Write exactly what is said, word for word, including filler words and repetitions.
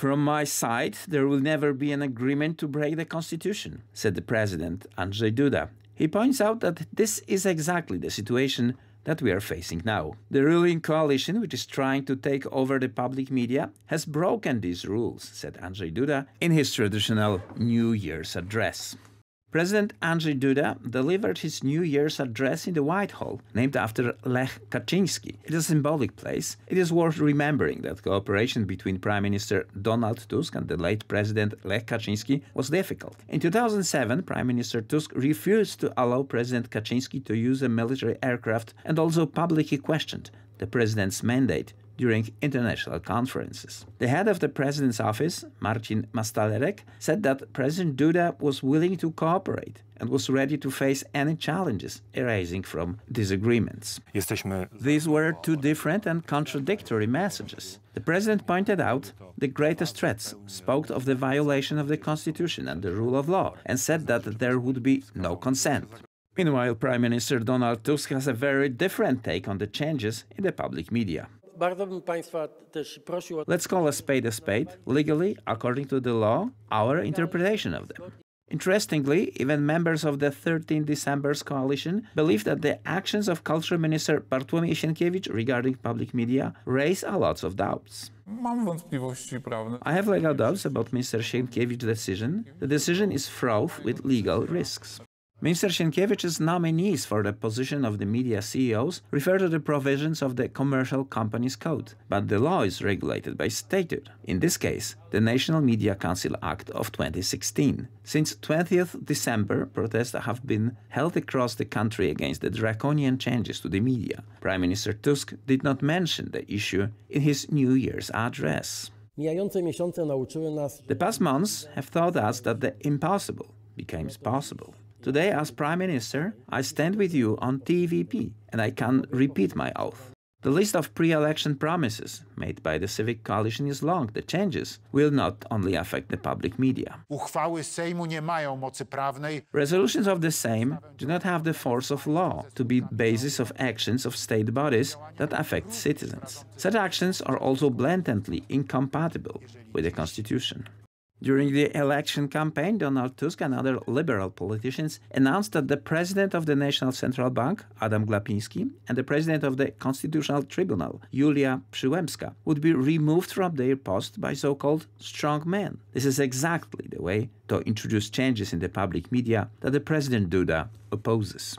From my side, there will never be an agreement to break the constitution, said the president, Andrzej Duda. He points out that this is exactly the situation that we are facing now. The ruling coalition, which is trying to take over the public media, has broken these rules, said Andrzej Duda in his traditional New Year's address. President Andrzej Duda delivered his New Year's address in the White Hall, named after Lech Kaczyński. It is a symbolic place. It is worth remembering that cooperation between Prime Minister Donald Tusk and the late President Lech Kaczyński was difficult. In two thousand seven, Prime Minister Tusk refused to allow President Kaczyński to use a military aircraft and also publicly questioned the president's mandate during international conferences. The head of the president's office, Marcin Mastalerek, said that President Duda was willing to cooperate and was ready to face any challenges arising from disagreements. These were two different and contradictory messages. The president pointed out the greatest threats, spoke of the violation of the constitution and the rule of law, and said that there would be no consent. Meanwhile, Prime Minister Donald Tusk has a very different take on the changes in the public media. Let's call a spade a spade, legally, according to the law, our interpretation of them. Interestingly, even members of the thirteen December's coalition believe that the actions of Culture Minister Bartłomiej Sienkiewicz regarding public media raise a lot of doubts. I have legal doubts about Mister Sienkiewicz's decision. The decision is fraught with legal risks. Minister Sienkiewicz's nominees for the position of the media C E Os refer to the provisions of the Commercial Companies Code, but the law is regulated by statute, in this case, the National Media Council Act of twenty sixteen. Since twentieth December, protests have been held across the country against the draconian changes to the media. Prime Minister Tusk did not mention the issue in his New Year's address. The past months have taught us that the impossible becomes possible. Today, as Prime Minister, I stand with you on T V P, and I can repeat my oath. The list of pre-election promises made by the Civic coalition is long. The changes will not only affect the public media. Resolutions of the Sejm do not have the force of law to be basis of actions of state bodies that affect citizens. Such actions are also blatantly incompatible with the Constitution. During the election campaign, Donald Tusk and other liberal politicians announced that the president of the National Central Bank, Adam Glapiński, and the president of the Constitutional Tribunal, Julia Przyłębska, would be removed from their post by so-called strong men. This is exactly the way to introduce changes in the public media that the President Duda opposes.